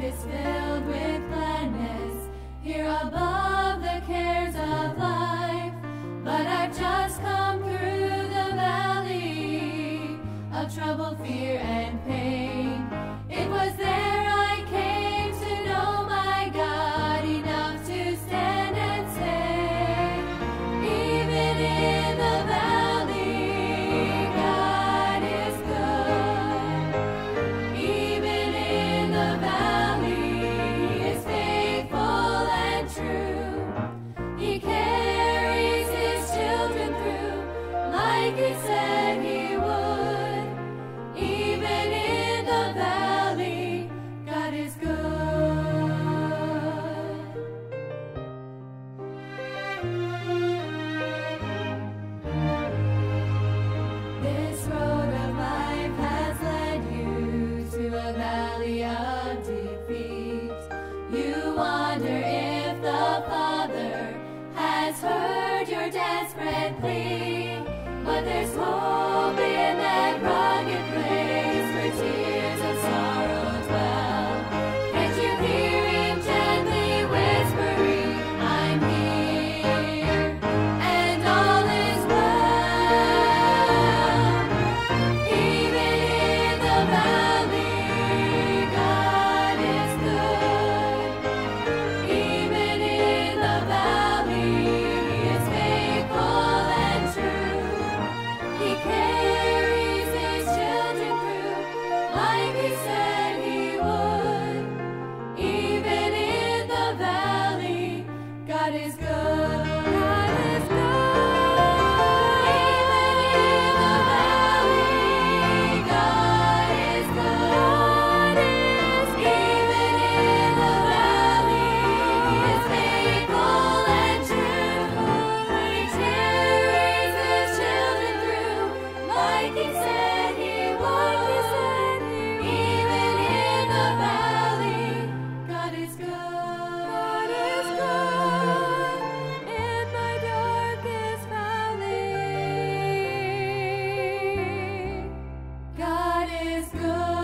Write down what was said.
heart is filled with gladness here above the cares of life. But I've just come through the valley of trouble, fear, and pain. It was there I came to know my God enough to stand and say, even in the valley, God is good. Even in the valley, is faithful and true. He carries his children through like he said he would. Even in the valley, but there's hope in that rugged place where tears of sorrow dwell. Can't you hear him gently whispering, I'm here, and all is well. Even in the valley, God is good. Even in the valley, it's faithful. God is good. God is good. Even in the valley, God is good. God is good. Even in the valley, it's faithful and true. He carries his children through like he said he would. Even in the valley, God is good. It's good.